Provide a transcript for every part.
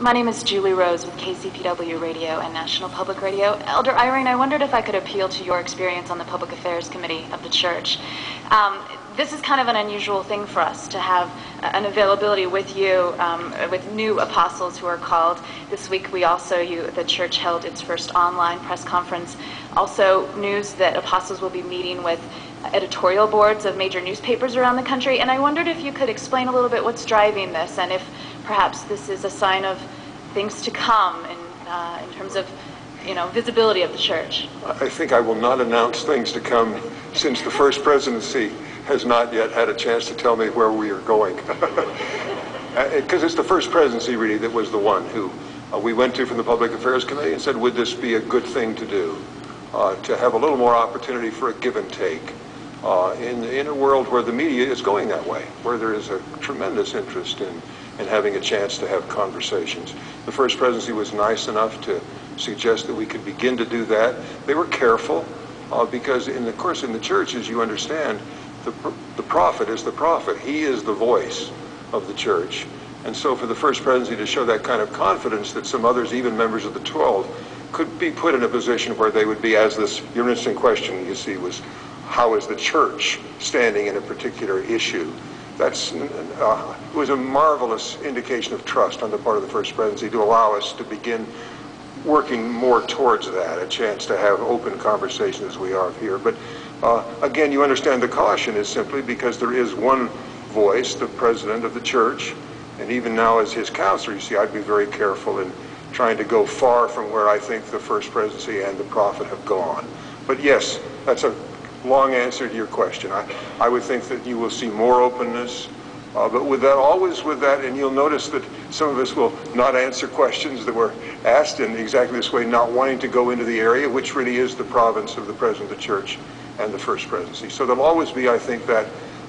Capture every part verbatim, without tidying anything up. My name is Julie Rose with K C P W Radio and National Public Radio. Elder Eyring, I wondered if I could appeal to your experience on the Public Affairs Committee of the Church. Um, this is kind of an unusual thing for us to have an availability with you, um, with new apostles who are called. This week we also, you, the Church held its first online press conference. Also news that apostles will be meeting with editorial boards of major newspapers around the country. And I wondered if you could explain a little bit what's driving this and if perhaps this is a sign of things to come in, uh, in terms of, you know, visibility of the Church. I think I will not announce things to come since the First Presidency has not yet had a chance to tell me where we are going. Because it's the First Presidency, really, that was the one who uh, we went to from the Public Affairs Committee and said, would this be a good thing to do, uh, to have a little more opportunity for a give and take uh, in, in a world where the media is going that way, where there is a tremendous interest in and having a chance to have conversations. The First Presidency was nice enough to suggest that we could begin to do that. They were careful uh, because, in the course, in the Church, as you understand, the, the prophet is the prophet. He is the voice of the Church. And so for the First Presidency to show that kind of confidence that some others, even members of the Twelve, could be put in a position where they would be, as this, your interesting question, you see, was how is the Church standing in a particular issue? That's, uh, it was a marvelous indication of trust on the part of the First Presidency to allow us to begin working more towards that, a chance to have open conversations as we are here. But uh, again, you understand the caution is simply because there is one voice, the President of the Church, and even now as his counselor, you see, I'd be very careful in trying to go far from where I think the First Presidency and the prophet have gone. But yes, that's a long answer to your question. I, I would think that you will see more openness, uh, but with that, always with that, and you'll notice that some of us will not answer questions that were asked in exactly this way, not wanting to go into the area, which really is the province of the President of the Church and the First Presidency. So there'll always be, I think, that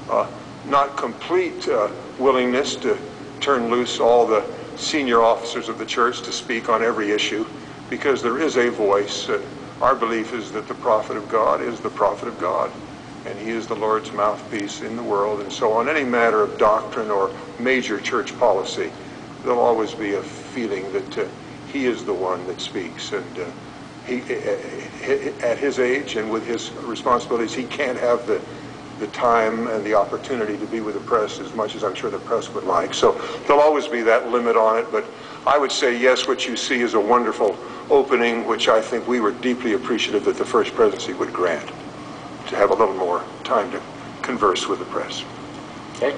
uh, not complete uh, willingness to turn loose all the senior officers of the Church to speak on every issue, because there is a voice. Uh, Our belief is that the prophet of God is the prophet of God, and he is the Lord's mouthpiece in the world. And so on any matter of doctrine or major Church policy, there'll always be a feeling that uh, he is the one that speaks. And uh, he, at his age and with his responsibilities, he can't have the, the time and the opportunity to be with the press as much as I'm sure the press would like. So there'll always be that limit on it. But I would say, yes, what you see is a wonderful opening, which I think we were deeply appreciative that the First Presidency would grant, to have a little more time to converse with the press. Okay.